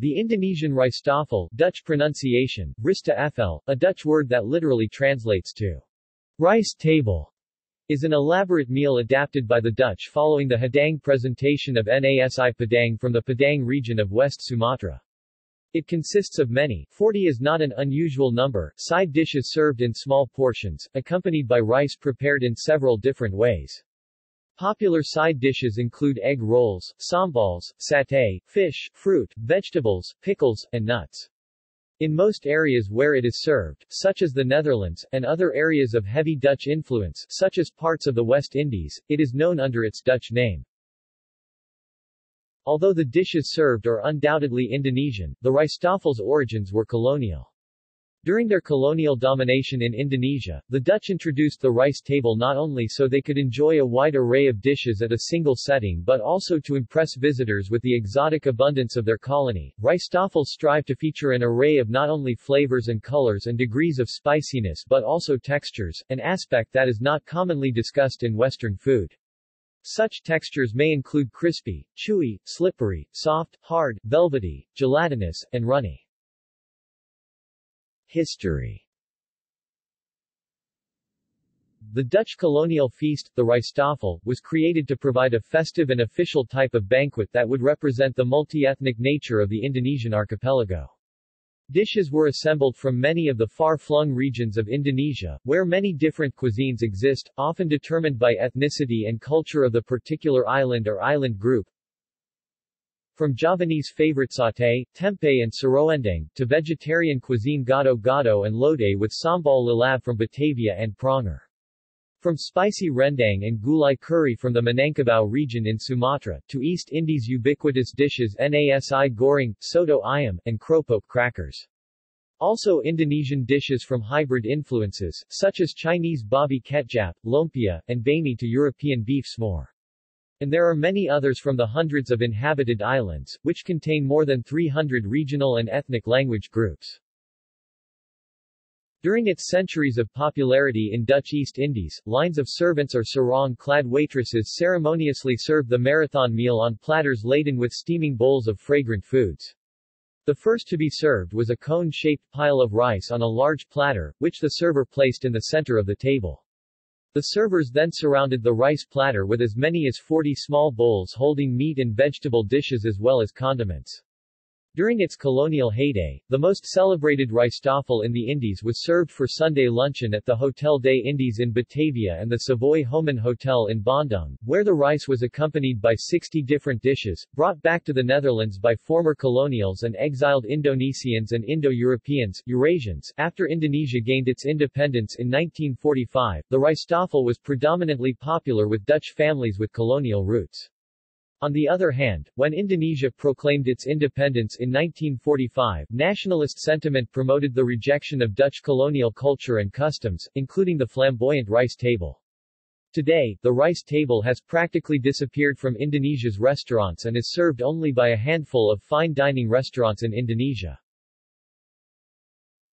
The Indonesian Rijsttafel, Dutch pronunciation, Rijsttafel, a Dutch word that literally translates to rice table, is an elaborate meal adapted by the Dutch following the hidang presentation of Nasi Padang from the Padang region of West Sumatra. It consists of many, 40 is not an unusual number, side dishes served in small portions, accompanied by rice prepared in several different ways. Popular side dishes include egg rolls, sambals, satay, fish, fruit, vegetables, pickles, and nuts. In most areas where it is served, such as the Netherlands, and other areas of heavy Dutch influence, such as parts of the West Indies, it is known under its Dutch name. Although the dishes served are undoubtedly Indonesian, the Rijsttafel's origins were colonial. During their colonial domination in Indonesia, the Dutch introduced the rice table not only so they could enjoy a wide array of dishes at a single setting but also to impress visitors with the exotic abundance of their colony. Rijsttafels strive to feature an array of not only flavors and colors and degrees of spiciness but also textures, an aspect that is not commonly discussed in Western food. Such textures may include crispy, chewy, slippery, soft, hard, velvety, gelatinous, and runny. History. The Dutch colonial feast, the Rijsttafel, was created to provide a festive and official type of banquet that would represent the multi-ethnic nature of the Indonesian archipelago. Dishes were assembled from many of the far-flung regions of Indonesia, where many different cuisines exist, often determined by ethnicity and culture of the particular island or island group. From Javanese favorite satay, tempeh and seroendang, to vegetarian cuisine gado-gado and lodeh with sambal lilab from Batavia and Pranger. From spicy rendang and gulai curry from the Minangkabau region in Sumatra, to East Indies ubiquitous dishes Nasi goreng, soto ayam, and keropok crackers. Also Indonesian dishes from hybrid influences, such as Chinese babi ketjap, lumpia, and banh to European beef s'more. And there are many others from the hundreds of inhabited islands, which contain more than 300 regional and ethnic language groups. During its centuries of popularity in Dutch East Indies, lines of servants or sarong-clad waitresses ceremoniously served the marathon meal on platters laden with steaming bowls of fragrant foods. The first to be served was a cone-shaped pile of rice on a large platter, which the server placed in the center of the table. The servers then surrounded the rice platter with as many as 40 small bowls holding meat and vegetable dishes as well as condiments. During its colonial heyday, the most celebrated Rijsttafel in the Indies was served for Sunday luncheon at the Hotel des Indies in Batavia and the Savoy Homan Hotel in Bandung, where the rice was accompanied by 60 different dishes, brought back to the Netherlands by former colonials and exiled Indonesians and Indo-Europeans, Eurasians. After Indonesia gained its independence in 1945, the Rijsttafel was predominantly popular with Dutch families with colonial roots. On the other hand, when Indonesia proclaimed its independence in 1945, nationalist sentiment promoted the rejection of Dutch colonial culture and customs, including the flamboyant rice table. Today, the rice table has practically disappeared from Indonesia's restaurants and is served only by a handful of fine dining restaurants in Indonesia.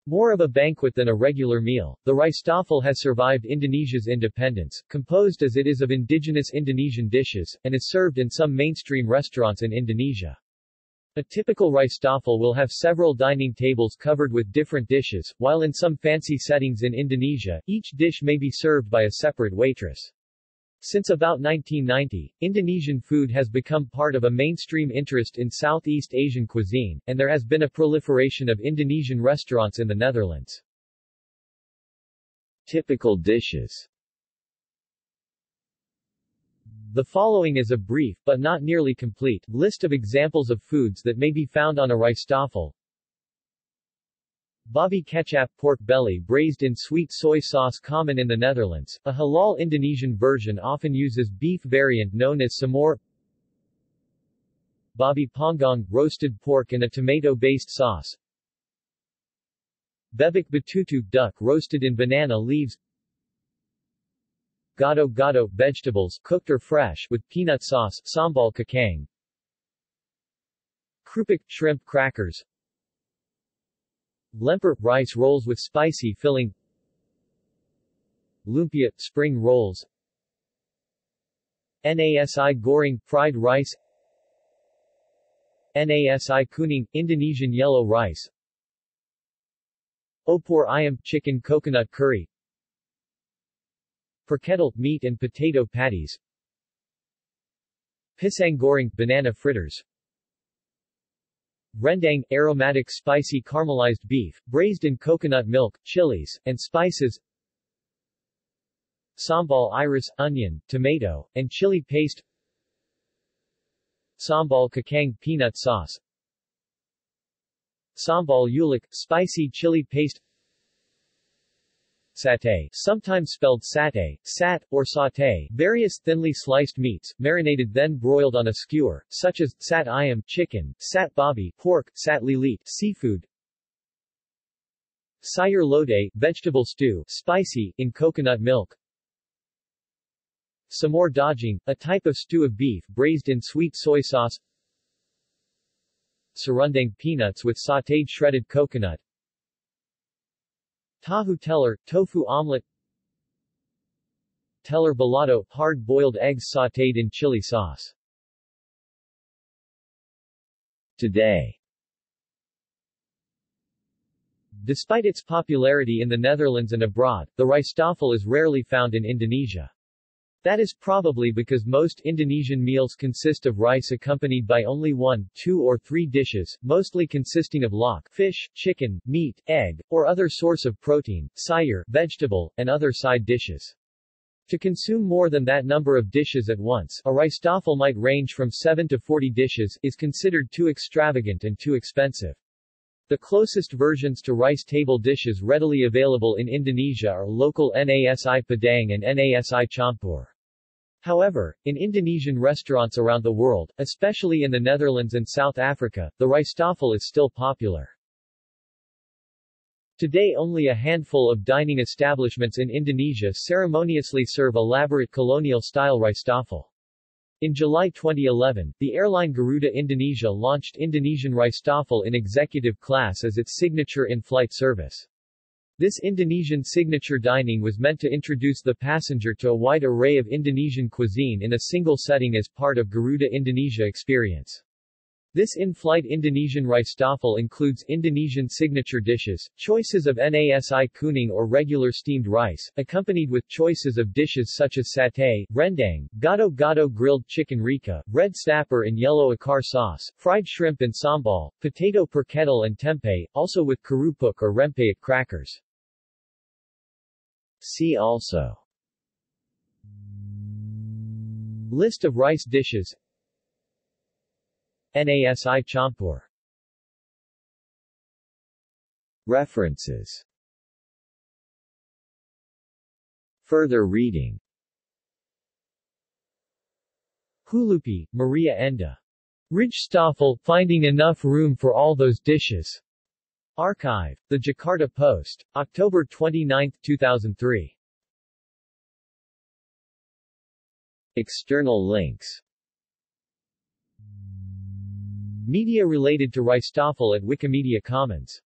More of a banquet than a regular meal, the Rijsttafel has survived Indonesia's independence, composed as it is of indigenous Indonesian dishes, and is served in some mainstream restaurants in Indonesia. A typical Rijsttafel will have several dining tables covered with different dishes, while in some fancy settings in Indonesia, each dish may be served by a separate waitress. Since about 1990, Indonesian food has become part of a mainstream interest in Southeast Asian cuisine, and there has been a proliferation of Indonesian restaurants in the Netherlands. Typical dishes. The following is a brief, but not nearly complete, list of examples of foods that may be found on a Rijsttafel. Babi ketjap, pork belly braised in sweet soy sauce, common in the Netherlands. A halal Indonesian version often uses beef variant known as samor. Babi panggang, roasted pork in a tomato-based sauce. Bebek batutu, duck roasted in banana leaves. Gado-gado, vegetables, cooked or fresh, with peanut sauce, sambal kacang. Krupik, shrimp crackers. Lemper, rice rolls with spicy filling. Lumpia, spring rolls. Nasi goreng, fried rice. Nasi kuning, Indonesian yellow rice. Opor ayam, chicken coconut curry. Perketel, meat and potato patties. Pisang goreng, banana fritters. Rendang, aromatic spicy caramelized beef, braised in coconut milk, chilies, and spices. Sambal iris, onion, tomato, and chili paste. Sambal kacang, peanut sauce. Sambal ulik, spicy chili paste. Satay, sometimes spelled satay, sat, or sauté, various thinly sliced meats, marinated then broiled on a skewer, such as sat ayam, chicken, sat babi, pork, sat lilit, seafood. Sayur lodeh, vegetable stew, spicy, in coconut milk. Samor daging, a type of stew of beef braised in sweet soy sauce. Serundang, peanuts with sautéed shredded coconut. Tahu teller, tofu omelet. Teller balado, hard-boiled eggs sautéed in chili sauce. Today. Despite its popularity in the Netherlands and abroad, the rijsttafel is rarely found in Indonesia. That is probably because most Indonesian meals consist of rice accompanied by only one, two or three dishes, mostly consisting of lok, fish, chicken, meat, egg, or other source of protein, sayur, vegetable, and other side dishes. To consume more than that number of dishes at once, a rijsttafel might range from 7 to 40 dishes, is considered too extravagant and too expensive. The closest versions to rice table dishes readily available in Indonesia are local Nasi Padang and Nasi Campur. However, in Indonesian restaurants around the world, especially in the Netherlands and South Africa, the rijsttafel is still popular. Today only a handful of dining establishments in Indonesia ceremoniously serve elaborate colonial-style rijsttafel. In July 2011, the airline Garuda Indonesia launched Indonesian rijsttafel in executive class as its signature in-flight service. This Indonesian signature dining was meant to introduce the passenger to a wide array of Indonesian cuisine in a single setting as part of Garuda Indonesia experience. This in-flight Indonesian rijsttafel includes Indonesian signature dishes, choices of Nasi kuning or regular steamed rice, accompanied with choices of dishes such as satay, rendang, gado-gado grilled chicken rika, red snapper and yellow akar sauce, fried shrimp and sambal, potato perketel and tempeh, also with kerupuk or rempeyek crackers. See also: List of rice dishes. Nasi Campur. References. Further reading. Hulupi, Maria Enda. Rijsttafel, Finding Enough Room for All Those Dishes. Archive, The Jakarta Post, October 29, 2003. External links. Media related to rijsttafel at Wikimedia Commons.